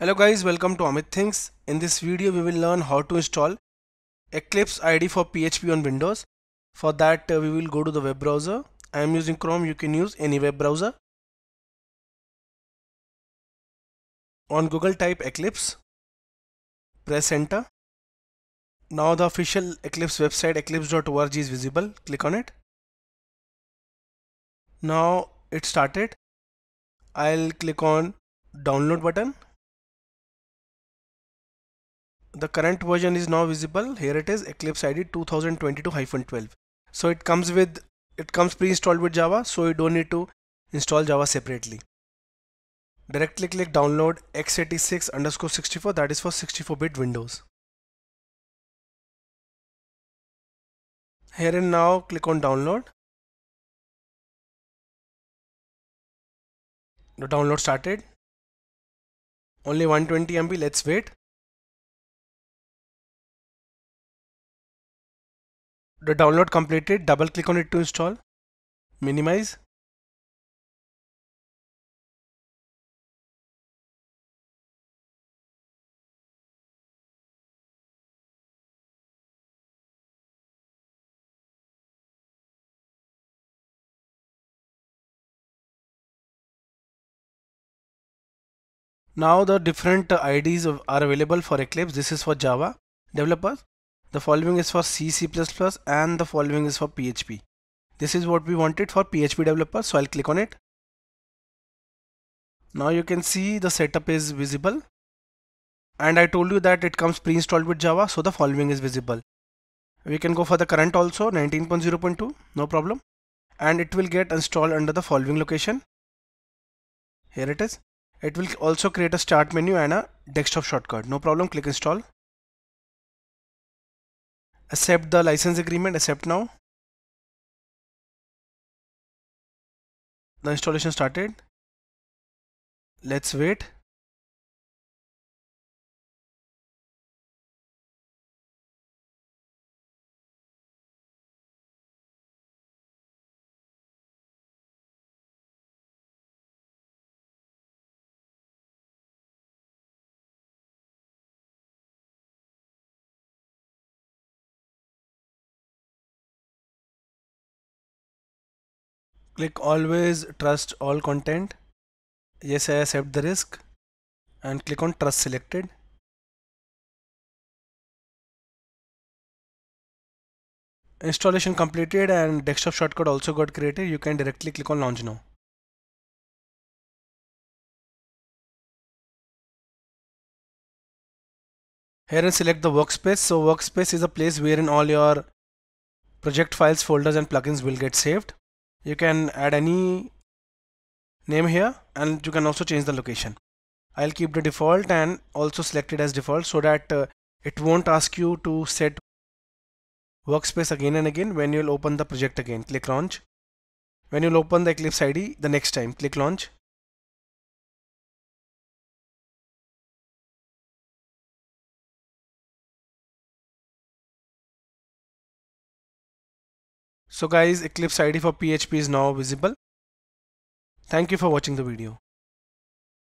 Hello guys, welcome to Amit Thinks. In this video we will learn how to install Eclipse IDE for PHP on Windows. For that we will go to the web browser. I am using Chrome, you can use any web browser. On Google type Eclipse, press enter. Now the official Eclipse website eclipse.org is visible, click on it. Now it started. I'll click on download button. The current version is now visible. Here it is, Eclipse IDE 2022-12. So it comes pre-installed with Java, so you don't need to install Java separately. Directly click download x86_64, that is for 64-bit Windows. Here and now click on download. The download started. Only 120 MB, let's wait. The download completed, double click on it to install, minimize. Now the different IDs are available for Eclipse. This is for Java developers. The following is for C, C++ and the following is for PHP. This is what we wanted for PHP developers, so I'll click on it. Now you can see the setup is visible. And I told you that it comes pre-installed with Java, so the following is visible. We can go for the current also, 19.0.2, no problem. And it will get installed under the following location. Here it is. It will also create a start menu and a desktop shortcut, no problem, click install. Accept the license agreement, accept now. The installation started. Let's wait. Click always trust all content. Yes, I accept the risk and click on trust selected. Installation completed and desktop shortcut also got created. You can directly click on launch now. Here and select the workspace. So workspace is a place wherein all your project files, folders and plugins will get saved. You can add any name here and you can also change the location. I'll keep the default and also select it as default so that it won't ask you to set workspace again and again when you'll open the project again. Click launch. When you'll open the Eclipse IDE the next time, click launch. So guys, Eclipse IDE for PHP is now visible. Thank you for watching the video.